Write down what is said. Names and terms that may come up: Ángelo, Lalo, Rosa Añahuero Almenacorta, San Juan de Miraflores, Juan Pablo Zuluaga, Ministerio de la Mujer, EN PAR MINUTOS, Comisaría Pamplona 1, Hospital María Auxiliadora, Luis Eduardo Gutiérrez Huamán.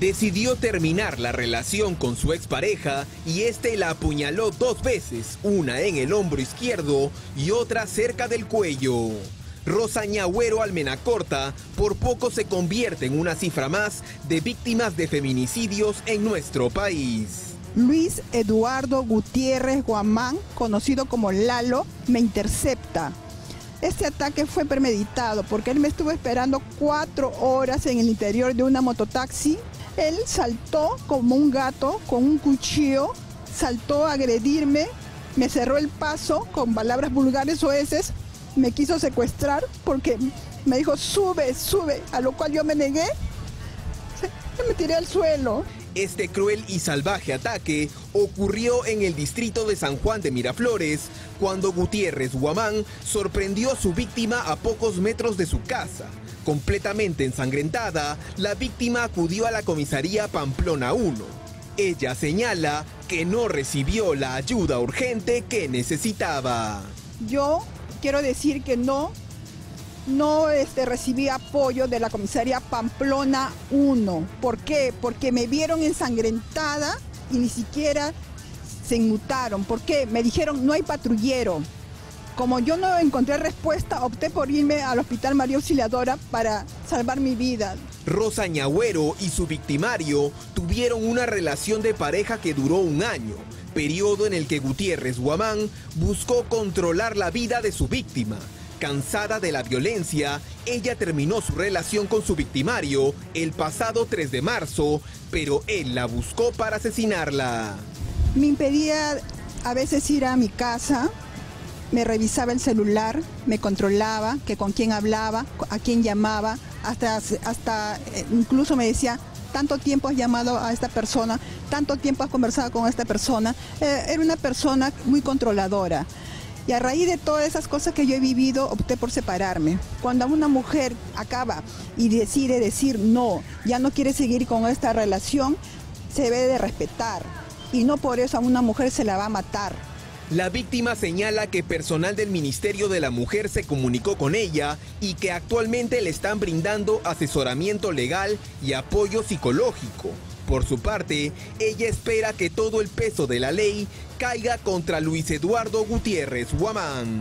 decidió terminar la relación con su expareja y este la apuñaló 2 veces, una en el hombro izquierdo y otra cerca del cuello. Rosa Añahuero Almenacorta por poco se convierte en una cifra más de víctimas de feminicidios en nuestro país. Luis Eduardo Gutiérrez Huamán, conocido como Lalo, me intercepta. Este ataque fue premeditado porque él me estuvo esperando 4 horas en el interior de una mototaxi. Él saltó como un gato con un cuchillo, saltó a agredirme, me cerró el paso con palabras vulgares o heces, me quiso secuestrar porque me dijo sube, sube, a lo cual yo me negué, me tiré al suelo. Este cruel y salvaje ataque ocurrió en el distrito de San Juan de Miraflores, cuando Gutiérrez Huamán sorprendió a su víctima a pocos metros de su casa. Completamente ensangrentada, la víctima acudió a la comisaría Pamplona 1. Ella señala que no recibió la ayuda urgente que necesitaba. Yo quiero decir que no recibí apoyo de la comisaría Pamplona 1. ¿Por qué? Porque me vieron ensangrentada y ni siquiera se inmutaron. ¿Por qué? Me dijeron no hay patrullero. Como yo no encontré respuesta, opté por irme al Hospital María Auxiliadora para salvar mi vida. Rosa Añahuero y su victimario tuvieron una relación de pareja que duró 1 año, periodo en el que Gutiérrez Huamán buscó controlar la vida de su víctima. Cansada de la violencia, ella terminó su relación con su victimario el pasado 3 de marzo, pero él la buscó para asesinarla. Me impedía a veces ir a mi casa, me revisaba el celular, me controlaba, que con quién hablaba, a quién llamaba, hasta incluso me decía, tanto tiempo has llamado a esta persona, tanto tiempo has conversado con esta persona. Era una persona muy controladora. Y a raíz de todas esas cosas que yo he vivido, opté por separarme. Cuando una mujer acaba y decide decir no, ya no quiere seguir con esta relación, se debe de respetar. Y no por eso a una mujer se la va a matar. La víctima señala que personal del Ministerio de la Mujer se comunicó con ella y que actualmente le están brindando asesoramiento legal y apoyo psicológico. Por su parte, ella espera que todo el peso de la ley caiga contra Luis Eduardo Gutiérrez Huamán.